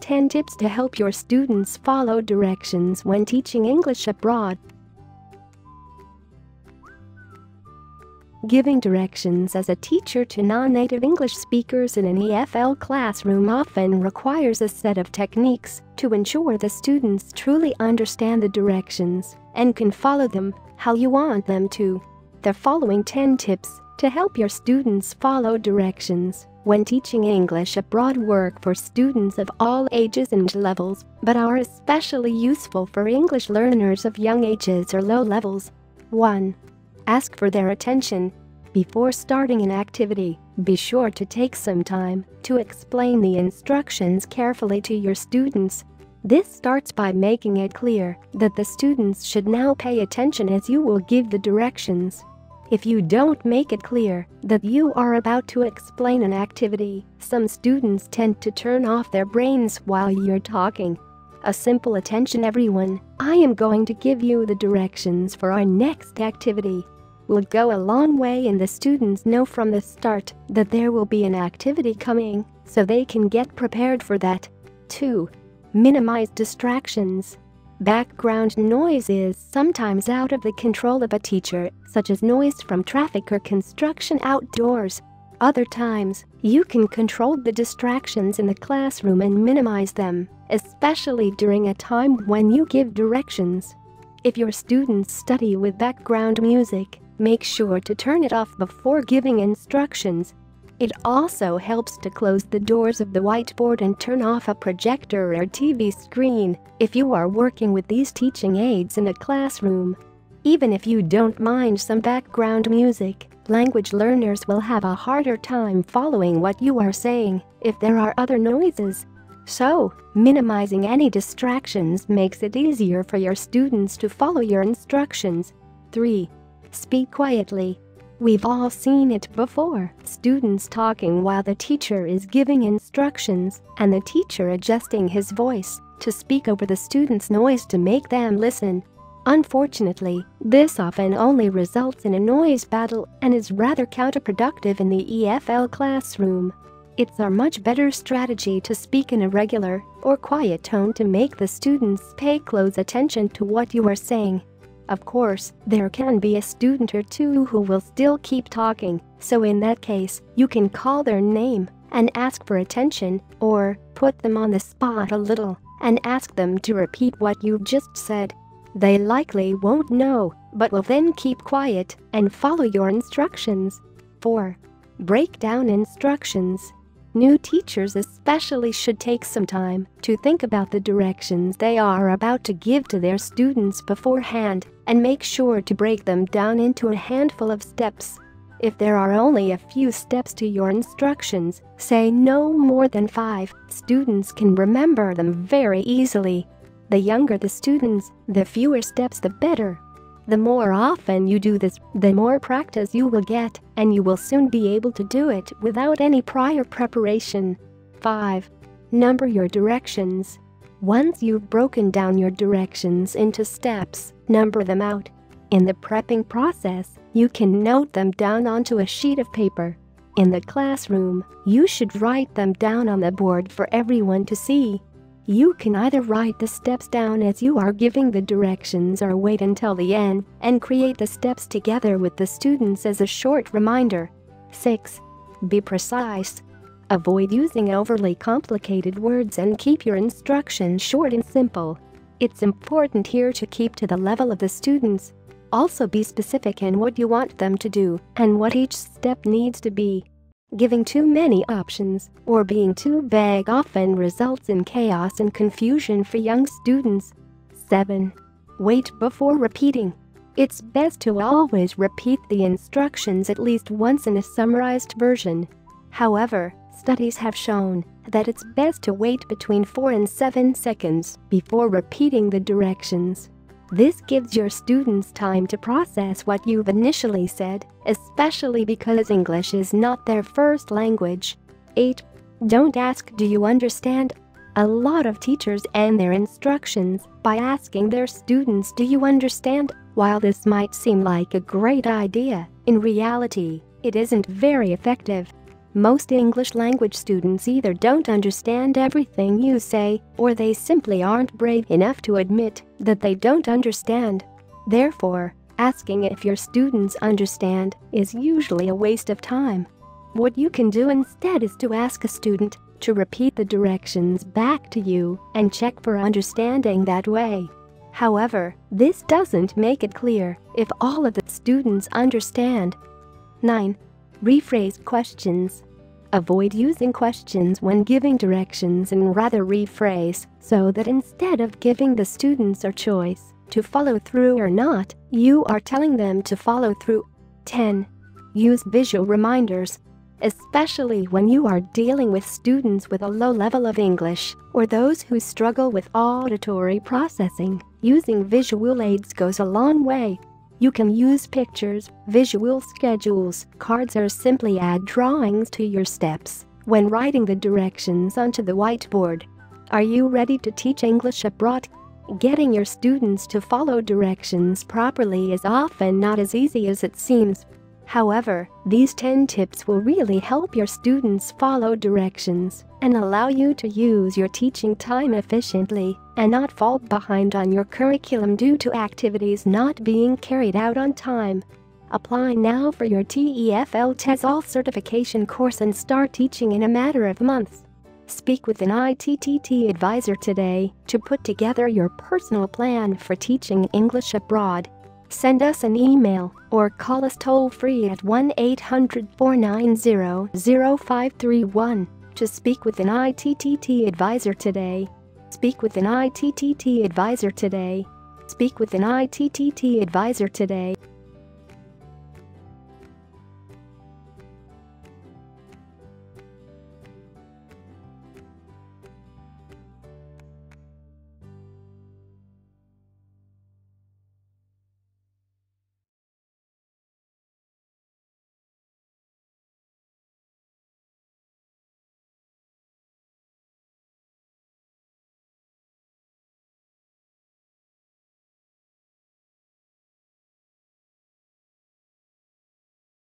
10 tips to help your students follow directions when teaching English abroad. Giving directions as a teacher to non-native English speakers in an EFL classroom often requires a set of techniques to ensure the students truly understand the directions and can follow them how you want them to. The following 10 tips to help your students follow directions when teaching English abroad work for students of all ages and levels, but are especially useful for English learners of young ages or low levels. 1. Ask for their attention. Before starting an activity, be sure to take some time to explain the instructions carefully to your students. This starts by making it clear that the students should now pay attention as you will give the directions. If you don't make it clear that you are about to explain an activity, some students tend to turn off their brains while you're talking. A simple "Attention everyone, I am going to give you the directions for our next activity" will go a long way, and the students know from the start that there will be an activity coming, so they can get prepared for that. 2. Minimize distractions. Background noise is sometimes out of the control of a teacher, such as noise from traffic or construction outdoors. Other times, you can control the distractions in the classroom and minimize them, especially during a time when you give directions. If your students study with background music, make sure to turn it off before giving instructions. It also helps to close the doors of the whiteboard and turn off a projector or TV screen if you are working with these teaching aids in a classroom. Even if you don't mind some background music, language learners will have a harder time following what you are saying if there are other noises. So, minimizing any distractions makes it easier for your students to follow your instructions. 3. Speak quietly. We've all seen it before, students talking while the teacher is giving instructions and the teacher adjusting his voice to speak over the students' noise to make them listen. Unfortunately, this often only results in a noise battle and is rather counterproductive in the EFL classroom. It's a much better strategy to speak in a regular or quiet tone to make the students pay close attention to what you are saying. Of course, there can be a student or two who will still keep talking, so in that case, you can call their name and ask for attention, or put them on the spot a little and ask them to repeat what you've just said. They likely won't know, but will then keep quiet and follow your instructions. 4. Break down instructions. New teachers especially should take some time to think about the directions they are about to give to their students beforehand and make sure to break them down into a handful of steps. If there are only a few steps to your instructions, say no more than 5, students can remember them very easily. The younger the students, the fewer steps the better. The more often you do this, the more practice you will get, and you will soon be able to do it without any prior preparation. 5. Number your directions. Once you've broken down your directions into steps, number them out. In the prepping process, you can note them down onto a sheet of paper. In the classroom, you should write them down on the board for everyone to see. You can either write the steps down as you are giving the directions or wait until the end and create the steps together with the students as a short reminder. 6. Be precise. Avoid using overly complicated words and keep your instructions short and simple. It's important here to keep to the level of the students. Also be specific in what you want them to do and what each step needs to be. Giving too many options or being too vague often results in chaos and confusion for young students. 7. Wait before repeating. It's best to always repeat the instructions at least once in a summarized version. However, studies have shown that it's best to wait between 4 and 7 seconds before repeating the directions. This gives your students time to process what you've initially said, especially because English is not their first language. 8. Don't ask "Do you understand?" A lot of teachers end their instructions by asking their students "Do you understand?" While this might seem like a great idea, in reality, it isn't very effective. Most English-language students either don't understand everything you say, or they simply aren't brave enough to admit that they don't understand. Therefore, asking if your students understand is usually a waste of time. What you can do instead is to ask a student to repeat the directions back to you and check for understanding that way. However, this doesn't make it clear if all of the students understand. 9. Rephrase questions. Avoid using questions when giving directions and rather rephrase so that instead of giving the students a choice to follow through or not, you are telling them to follow through. 10. Use visual reminders. Especially when you are dealing with students with a low level of English or those who struggle with auditory processing, using visual aids goes a long way. You can use pictures, visual schedules, cards, or simply add drawings to your steps when writing the directions onto the whiteboard. Are you ready to teach English abroad? Getting your students to follow directions properly is often not as easy as it seems. However, these 10 tips will really help your students follow directions and allow you to use your teaching time efficiently and not fall behind on your curriculum due to activities not being carried out on time. Apply now for your TEFL TESOL certification course and start teaching in a matter of months. Speak with an ITTT advisor today to put together your personal plan for teaching English abroad. Send us an email or call us toll-free at 1-800-490-0531 to speak with an ITTT advisor today. Speak with an ITTT advisor today. Speak with an ITTT advisor today.